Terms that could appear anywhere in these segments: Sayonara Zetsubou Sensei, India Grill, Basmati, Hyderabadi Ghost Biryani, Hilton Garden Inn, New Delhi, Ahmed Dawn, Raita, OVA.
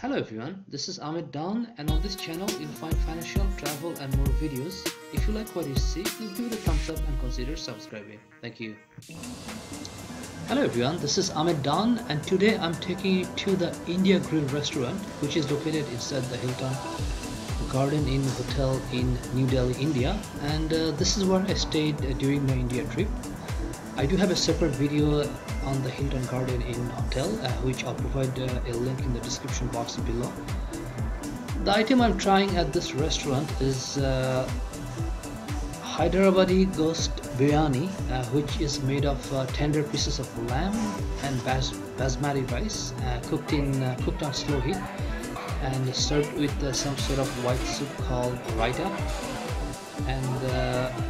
Hello everyone, this is Ahmed Dawn, and on this channel you'll find financial, travel and more videos. If you like what you see, please give it a thumbs up and consider subscribing. Thank you. Hello everyone, this is Ahmed Dawn, and today I'm taking you to the India Grill restaurant, which is located inside the Hilton Garden Inn hotel in New Delhi, India. And this is where I stayed during my India trip. I do have a separate video on the Hilton Garden Inn hotel, which I'll provide a link in the description box below. The item I'm trying at this restaurant is Hyderabadi Ghost Biryani, which is made of tender pieces of lamb and basmati rice, cooked on slow heat, and served with some sort of white soup called Raita. And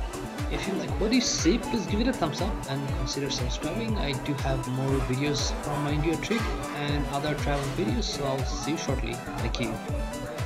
if you like what you see, please give it a thumbs up and consider subscribing. I do have more videos from my India trip and other travel videos, so I'll see you shortly. Thank you.